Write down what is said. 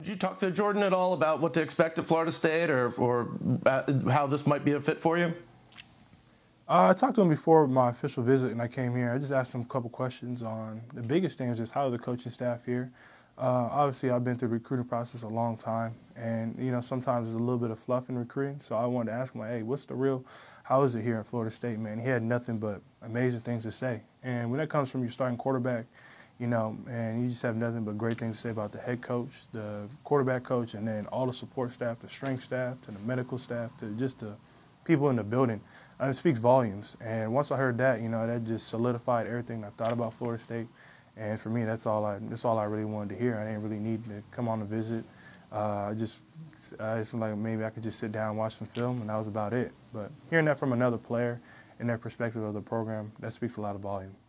Did you talk to Jordan at all about what to expect at Florida State or how this might be a fit for you? I talked to him before my official visit and I came here. I just asked him a couple questions on the biggest thing is just how the coaching staff here. Obviously, I've been through the recruiting process a long time, and you know sometimes there's a little bit of fluff in recruiting. So I wanted to ask him, like, hey, how is it here in Florida State, man? He had nothing but amazing things to say. And when that comes from your starting quarterback, you know, and you just have nothing but great things to say about the head coach, the quarterback coach, and then all the support staff, the strength staff, to the medical staff, to just the people in the building. It speaks volumes. And once I heard that, you know, that just solidified everything I thought about Florida State. And for me, that's all I really wanted to hear. I didn't really need to come on a visit. I just like maybe I could just sit down and watch some film, and that was about it. But hearing that from another player and their perspective of the program, that speaks a lot of volume.